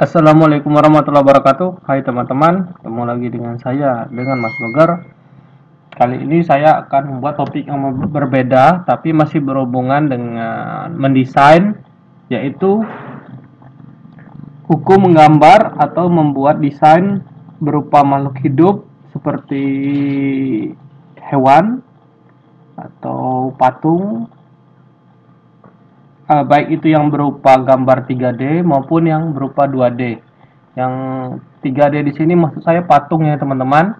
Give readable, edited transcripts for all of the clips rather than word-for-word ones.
Assalamualaikum warahmatullahi wabarakatuh. Hai teman-teman, ketemu lagi dengan saya, dengan Mas Blogger. Kali ini saya akan membuat topik yang berbeda, tapi masih berhubungan dengan mendesain, yaitu hukum menggambar atau membuat desain berupa makhluk hidup seperti hewan atau patung, baik itu yang berupa gambar 3D maupun yang berupa 2D. Yang 3D di sini maksud saya patungnya, teman-teman.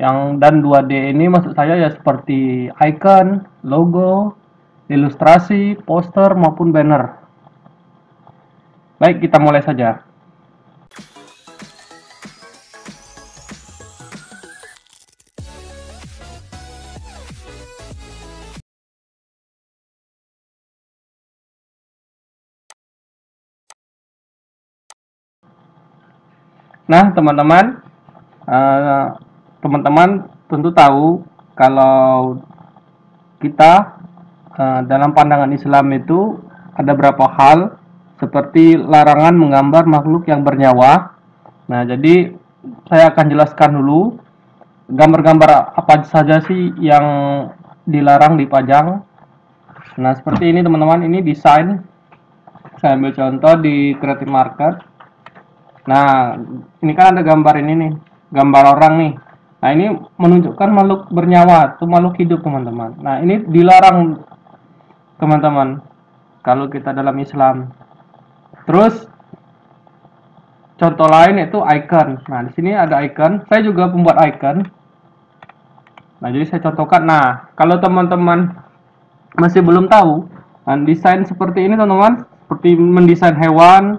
Yang dan 2D ini maksud saya ya seperti icon, logo, ilustrasi, poster maupun banner. Baik, kita mulai saja. Nah, teman-teman, tentu tahu kalau kita dalam pandangan Islam itu ada beberapa hal seperti larangan menggambar makhluk yang bernyawa. Nah, jadi saya akan jelaskan dulu gambar-gambar apa saja sih yang dilarang dipajang. Nah, seperti ini teman-teman, ini desain. Saya ambil contoh di Creative Market. Nah, ini kan ada gambar ini nih, gambar orang nih. Nah, ini menunjukkan makhluk bernyawa, itu makhluk hidup, teman-teman. Nah, ini dilarang, teman-teman, kalau kita dalam Islam. Terus contoh lain itu icon. Nah, di sini ada icon. Saya juga pembuat icon. Nah, jadi saya contohkan. Nah, kalau teman-teman masih belum tahu, desain seperti ini, teman-teman, seperti mendesain hewan,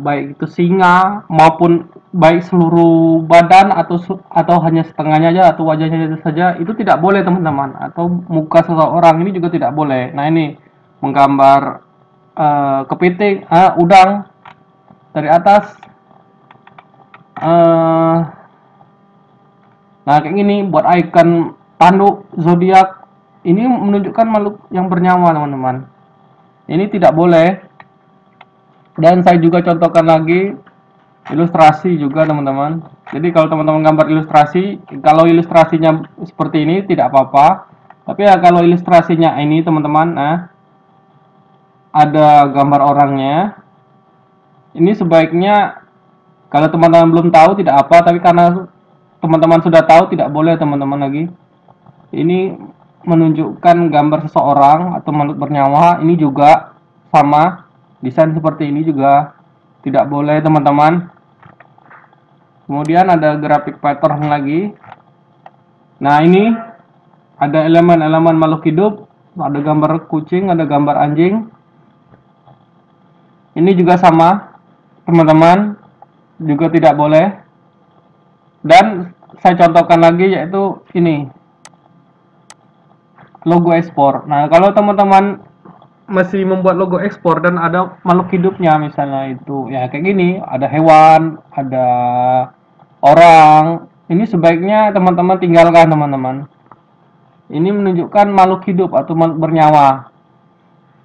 baik itu singa maupun baik seluruh badan atau hanya setengahnya aja atau wajahnya saja, itu tidak boleh, teman-teman. Atau muka seseorang ini juga tidak boleh. Nah, ini menggambar kepiting, udang dari atas. Nah, kayak gini buat icon tanduk zodiak. Ini menunjukkan makhluk yang bernyawa, teman-teman. Ini tidak boleh. Dan saya juga contohkan lagi ilustrasi juga, teman-teman. Jadi kalau teman-teman gambar ilustrasi, kalau ilustrasinya seperti ini tidak apa-apa. Tapi ya kalau ilustrasinya ini, teman-teman, nah ada gambar orangnya. Ini sebaiknya kalau teman-teman belum tahu tidak apa, tapi karena teman-teman sudah tahu tidak boleh, teman-teman, lagi. Ini menunjukkan gambar seseorang atau makhluk bernyawa, ini juga sama. Desain seperti ini juga tidak boleh, teman-teman. Kemudian ada grafik pattern lagi. Nah, ini ada elemen-elemen makhluk hidup. Ada gambar kucing, ada gambar anjing. Ini juga sama, teman-teman. Juga tidak boleh. Dan saya contohkan lagi, yaitu ini. Logo ekspor. Nah, kalau teman-teman masih membuat logo ekspor dan ada makhluk hidupnya, misalnya itu ya kayak gini, ada hewan, ada orang, ini sebaiknya teman-teman tinggalkan, teman-teman. Ini menunjukkan makhluk hidup atau makhluk bernyawa.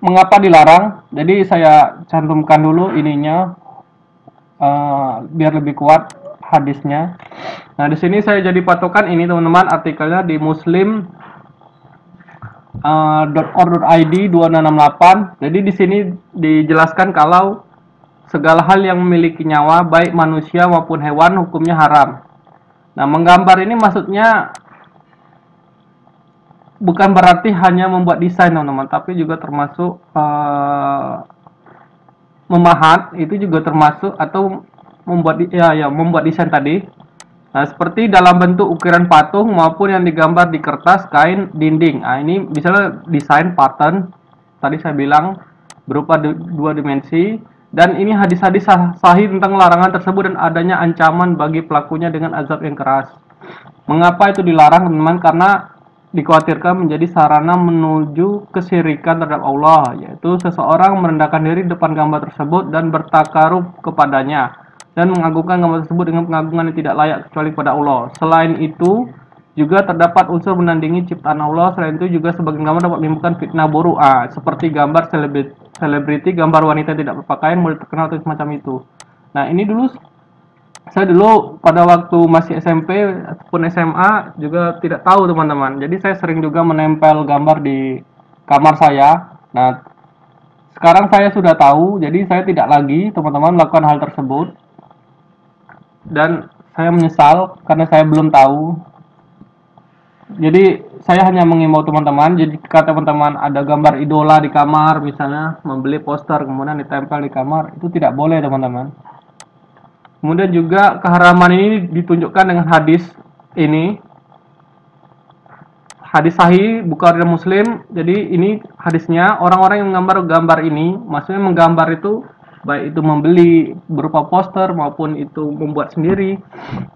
Mengapa dilarang? Jadi saya cantumkan dulu ininya, biar lebih kuat hadisnya. Nah, di sini saya jadi patokan ini, teman-teman, artikelnya di muslim .org.id 268. Jadi di sini dijelaskan kalau segala hal yang memiliki nyawa, baik manusia maupun hewan, hukumnya haram. Nah, menggambar ini maksudnya bukan berarti hanya membuat desain, teman-teman, tapi juga termasuk memahat, itu juga termasuk atau membuat membuat desain tadi. Nah, seperti dalam bentuk ukiran patung maupun yang digambar di kertas, kain, dinding. Nah, ini misalnya desain pattern, tadi saya bilang berupa dua dimensi. Dan ini hadis-hadis sahih tentang larangan tersebut dan adanya ancaman bagi pelakunya dengan azab yang keras. Mengapa itu dilarang, teman-teman? Karena dikhawatirkan menjadi sarana menuju kesyirikan terhadap Allah, yaitu seseorang merendahkan diri depan gambar tersebut dan bertakarub kepadanya, dan mengagungkan gambar tersebut dengan pengagungan yang tidak layak kecuali kepada Allah. Selain itu, juga terdapat unsur menandingi ciptaan Allah. Selain itu juga sebagian gambar dapat menimbulkan fitnah buruk, seperti gambar selebriti, gambar wanita yang tidak berpakaian, mulai terkenal atau semacam itu. Nah, ini dulu saya dulu pada waktu masih SMP ataupun SMA juga tidak tahu, teman-teman. Jadi saya sering juga menempel gambar di kamar saya. Nah, sekarang saya sudah tahu, jadi saya tidak lagi, teman-teman, melakukan hal tersebut. Dan saya menyesal karena saya belum tahu. Jadi saya hanya mengimbau teman-teman, jadi jika teman-teman ada gambar idola di kamar, misalnya membeli poster kemudian ditempel di kamar, itu tidak boleh, teman-teman. Kemudian juga keharaman ini ditunjukkan dengan hadis ini. Hadis sahih Bukhari dan Muslim. Jadi ini hadisnya, orang-orang yang menggambar-gambar ini, maksudnya menggambar itu baik itu membeli berupa poster maupun itu membuat sendiri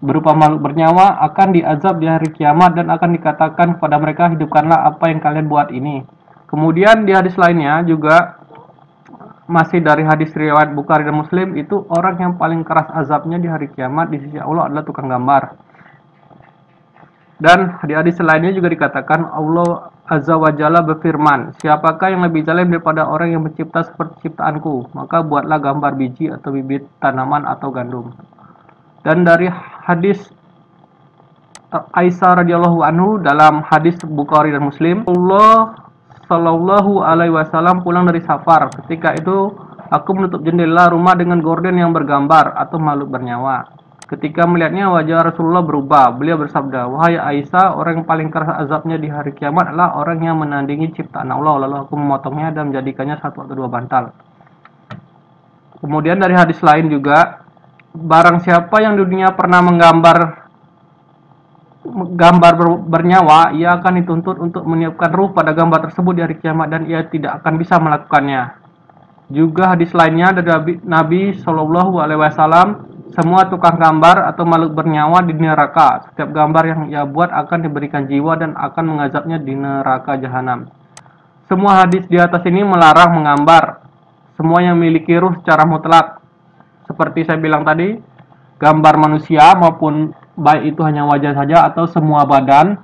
berupa makhluk bernyawa, akan diazab di hari kiamat dan akan dikatakan kepada mereka, hidupkanlah apa yang kalian buat ini. Kemudian di hadis lainnya juga masih dari hadis riwayat Bukhari dan Muslim, itu orang yang paling keras azabnya di hari kiamat di sisi Allah adalah tukang gambar. Dan di hadis lainnya juga dikatakan Allah Azza wa Jalla berfirman, siapakah yang lebih zalim daripada orang yang mencipta seperti ciptaanku, maka buatlah gambar biji atau bibit tanaman atau gandum. Dan dari hadis Aisyah radhiyallahu anhu dalam hadis Bukhari dan Muslim, Allah Shallallahu alaihi wasallam pulang dari safar, ketika itu aku menutup jendela rumah dengan gorden yang bergambar atau makhluk bernyawa. Ketika melihatnya, wajah Rasulullah berubah. Beliau bersabda, wahai Aisyah, orang yang paling keras azabnya di hari kiamat adalah orang yang menandingi ciptaan Allah, lalu aku memotongnya dan menjadikannya satu atau dua bantal. Kemudian dari hadis lain juga, barang siapa yang dulunya pernah menggambar bernyawa, ia akan dituntut untuk meniupkan ruh pada gambar tersebut di hari kiamat dan ia tidak akan bisa melakukannya. Juga hadis lainnya dari Nabi SAW, semua tukang gambar atau makhluk bernyawa di neraka. Setiap gambar yang ia buat akan diberikan jiwa dan akan mengazabnya di neraka jahanam. Semua hadis di atas ini melarang menggambar semua yang memiliki ruh secara mutlak. Seperti saya bilang tadi, gambar manusia maupun baik itu hanya wajah saja atau semua badan,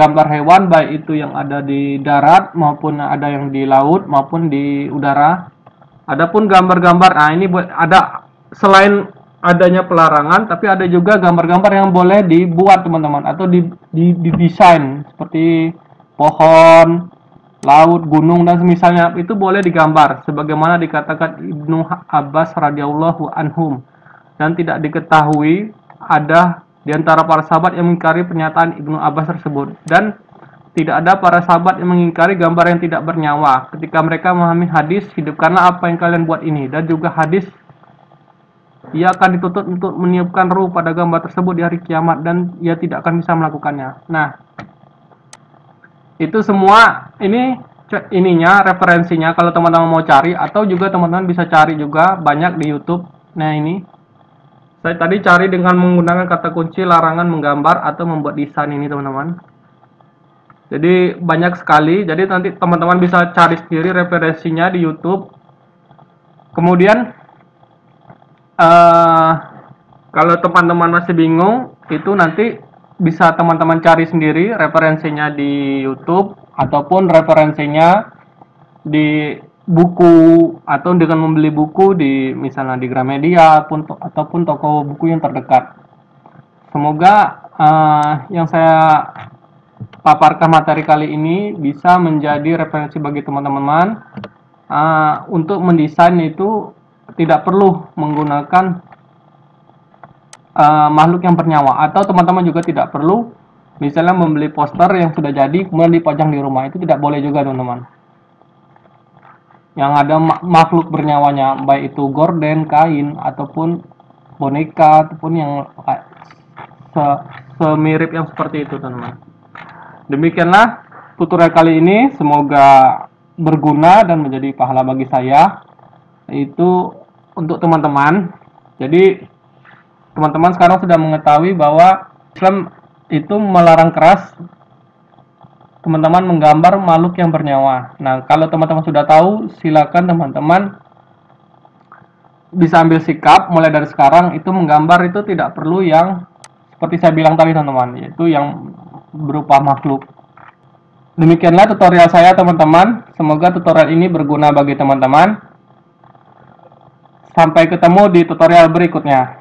gambar hewan baik itu yang ada di darat maupun ada yang di laut maupun di udara. Adapun gambar-gambar, nah ini ada selain adanya pelarangan, tapi ada juga gambar-gambar yang boleh dibuat, teman-teman, atau didesain seperti pohon, laut, gunung dan semisalnya, itu boleh digambar sebagaimana dikatakan Ibnu Abbas radhiyallahu anhum. Dan tidak diketahui ada di antara para sahabat yang mengingkari pernyataan Ibnu Abbas tersebut, dan tidak ada para sahabat yang mengingkari gambar yang tidak bernyawa ketika mereka memahami hadis hidupkanlah apa yang kalian buat ini, dan juga hadis ia akan dituntut untuk meniupkan ruh pada gambar tersebut di hari kiamat dan ia tidak akan bisa melakukannya. Nah, itu semua ini ininya referensinya kalau teman-teman mau cari, atau juga teman-teman bisa cari juga banyak di YouTube. Nah, ini saya tadi cari dengan menggunakan kata kunci larangan menggambar atau membuat desain ini, teman-teman. Jadi banyak sekali, jadi nanti teman-teman bisa cari sendiri referensinya di YouTube. Kemudian kalau teman-teman masih bingung, itu nanti bisa teman-teman cari sendiri referensinya di YouTube ataupun referensinya di buku, atau dengan membeli buku di misalnya di Gramedia ataupun toko buku yang terdekat. Semoga yang saya paparkan materi kali ini bisa menjadi referensi bagi teman-teman untuk mendesain. Itu tidak perlu menggunakan makhluk yang bernyawa, atau teman-teman juga tidak perlu misalnya membeli poster yang sudah jadi kemudian dipajang di rumah, itu tidak boleh juga, teman-teman, yang ada makhluk bernyawanya, baik itu gorden, kain, ataupun boneka, ataupun yang semirip yang seperti itu, teman-teman. Demikianlah tutorial kali ini, semoga berguna dan menjadi pahala bagi saya, itu untuk teman-teman. Jadi teman-teman sekarang sudah mengetahui bahwa Islam itu melarang keras teman-teman menggambar makhluk yang bernyawa. Nah, kalau teman-teman sudah tahu, silakan teman-teman bisa ambil sikap mulai dari sekarang. Itu menggambar itu tidak perlu yang seperti saya bilang tadi, teman-teman, yaitu yang berupa makhluk. Demikianlah tutorial saya, teman-teman. Semoga tutorial ini berguna bagi teman-teman. Sampai ketemu di tutorial berikutnya.